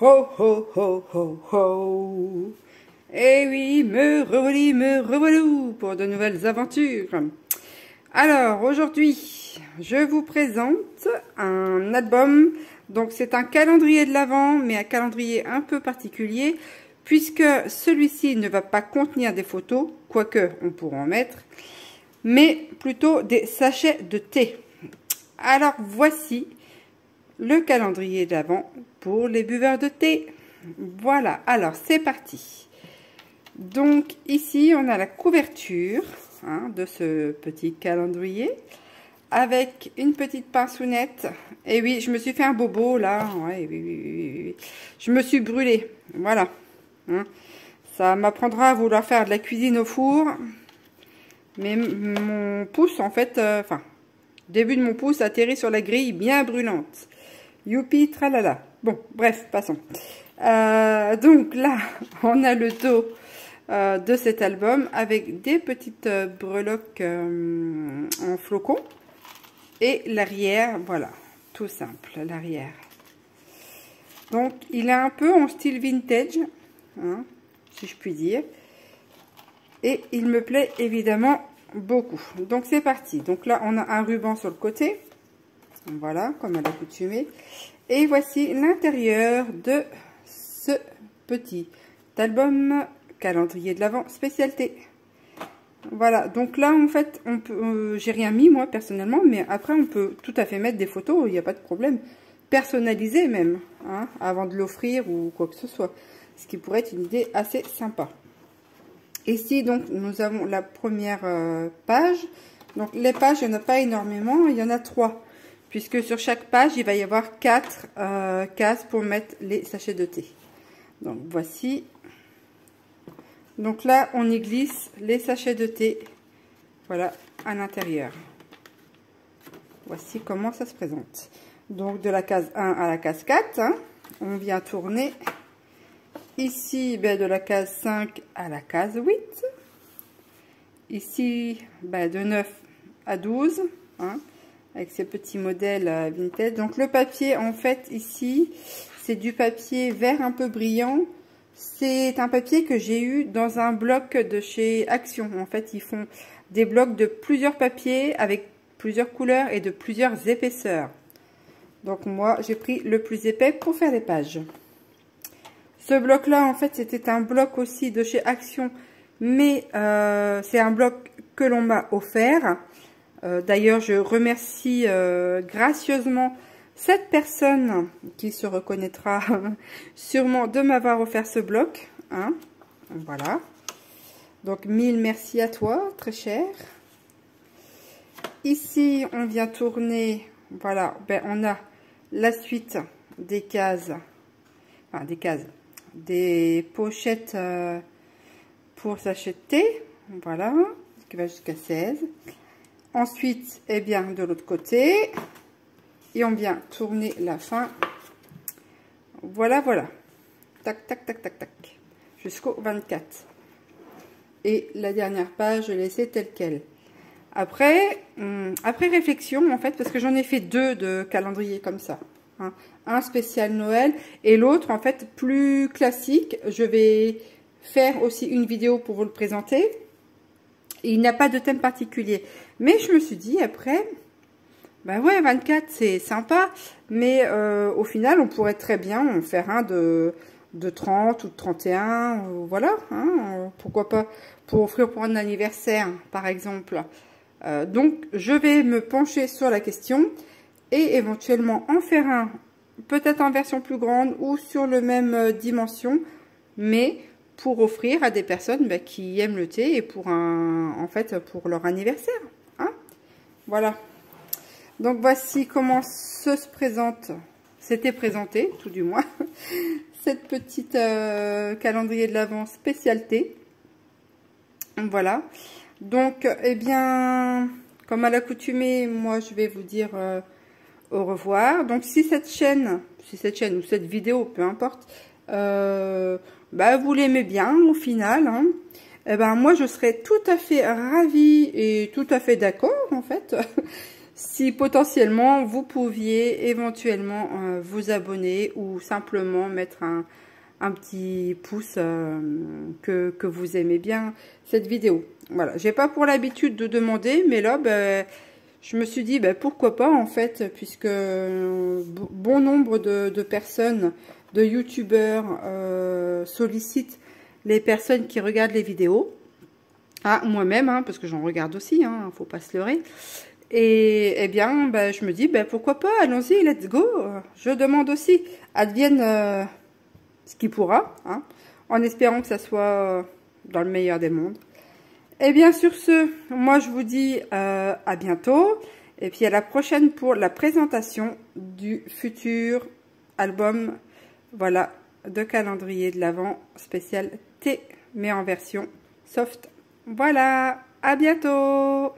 ho, ho, ho, ho, ho. Eh oui, me revoilou pour de nouvelles aventures. Alors, aujourd'hui, je vous présente un album. Donc, c'est un calendrier de l'Avent, mais un calendrier un peu particulier, puisque celui-ci ne va pas contenir des photos, quoique on pourra en mettre, mais plutôt des sachets de thé. Alors, voici le calendrier de l'Avent pour les buveurs de thé. Voilà, alors c'est parti. Donc, ici, on a la couverture de ce petit calendrier avec une petite pince-nette. Et oui, je me suis fait un bobo, là. Ouais, oui. Je me suis brûlée. Voilà. Ça m'apprendra à vouloir faire de la cuisine au four. Mais mon pouce, en fait, début de mon pouce atterrit sur la grille bien brûlante. Youpi, tralala. Bon, bref, passons. Donc là, on a le dos de cet album avec des petites breloques en flocons. Et l'arrière, voilà, tout simple, l'arrière. Donc, il est un peu en style vintage, si je puis dire. Et il me plaît évidemment beaucoup. Donc, c'est parti. Donc là, on a un ruban sur le côté. Voilà, comme à l'accoutumée. Et voici l'intérieur de ce petit album calendrier de l'Avent spécialité. Voilà, donc là, en fait, on peut, j'ai rien mis, moi, personnellement, mais après, on peut tout à fait mettre des photos, il n'y a pas de problème. Personnaliser même, avant de l'offrir ou quoi que ce soit. Ce qui pourrait être une idée assez sympa. Ici, donc, nous avons la première page. Donc, les pages, il n'y en a pas énormément, il y en a 3. Puisque sur chaque page, il va y avoir 4 cases pour mettre les sachets de thé. Donc, voici. Donc là, on y glisse les sachets de thé, voilà, à l'intérieur. Voici comment ça se présente. Donc, de la case 1 à la case 4, on vient tourner. Ici, ben, de la case 5 à la case 8. Ici, ben, de 9 à 12, avec ces petits modèles vintage. Donc, le papier, en fait, ici, c'est du papier vert un peu brillant. C'est un papier que j'ai eu dans un bloc de chez Action. En fait, ils font des blocs de plusieurs papiers avec plusieurs couleurs et de plusieurs épaisseurs. Donc moi, j'ai pris le plus épais pour faire les pages. Ce bloc-là, en fait, c'était un bloc aussi de chez Action, mais c'est un bloc que l'on m'a offert. D'ailleurs, je remercie gracieusement cette personne qui se reconnaîtra sûrement de m'avoir offert ce bloc. Voilà. Donc, mille merci à toi, très cher. Ici, on vient tourner. Voilà, ben, on a la suite des cases. Enfin, des cases. Des pochettes pour s'acheter. Voilà, qui va jusqu'à 16. Ensuite, eh bien, de l'autre côté... Et on vient tourner la fin. Voilà, voilà. Tac, tac, tac, tac, tac. Jusqu'au 24. Et la dernière page, je l'ai laissée telle qu'elle. Après réflexion, en fait, parce que j'en ai fait 2 de calendrier comme ça. Un spécial Noël et l'autre, en fait, plus classique. Je vais faire aussi une vidéo pour vous le présenter. Et il n'a pas de thème particulier. Mais je me suis dit, après... Ben ouais, 24, c'est sympa, mais au final, on pourrait très bien en faire un de 30 ou de 31, voilà, pourquoi pas, pour offrir pour un anniversaire, par exemple. Donc, je vais me pencher sur la question et éventuellement en faire un, peut-être en version plus grande ou sur le même dimension, mais pour offrir à des personnes qui aiment le thé et pour pour leur anniversaire, voilà. Donc, voici comment s'était présenté, tout du moins, cette petite calendrier de l'Avent spécialité. Voilà. Donc, eh bien, comme à l'accoutumée, moi, je vais vous dire au revoir. Donc, si cette chaîne ou cette vidéo, peu importe, vous l'aimez bien au final, eh ben, moi, je serais tout à fait ravie et tout à fait d'accord, en fait, si potentiellement vous pouviez éventuellement vous abonner ou simplement mettre un petit pouce que vous aimez bien cette vidéo. Voilà, j'ai pas pour l'habitude de demander, mais là, ben, je me suis dit, ben, pourquoi pas en fait, puisque bon nombre de personnes, de youtubeurs sollicitent les personnes qui regardent les vidéos. Ah, moi-même, hein, parce que j'en regarde aussi, hein, faut pas se leurrer. Et eh bien, ben, je me dis, ben, pourquoi pas, allons-y, let's go. Je demande aussi, advienne ce qui pourra, hein, en espérant que ça soit dans le meilleur des mondes. Et bien, sur ce, moi, je vous dis à bientôt. Et puis, à la prochaine pour la présentation du futur album, voilà, de calendrier de l'Avent spécial thé, mais en version soft. Voilà, à bientôt.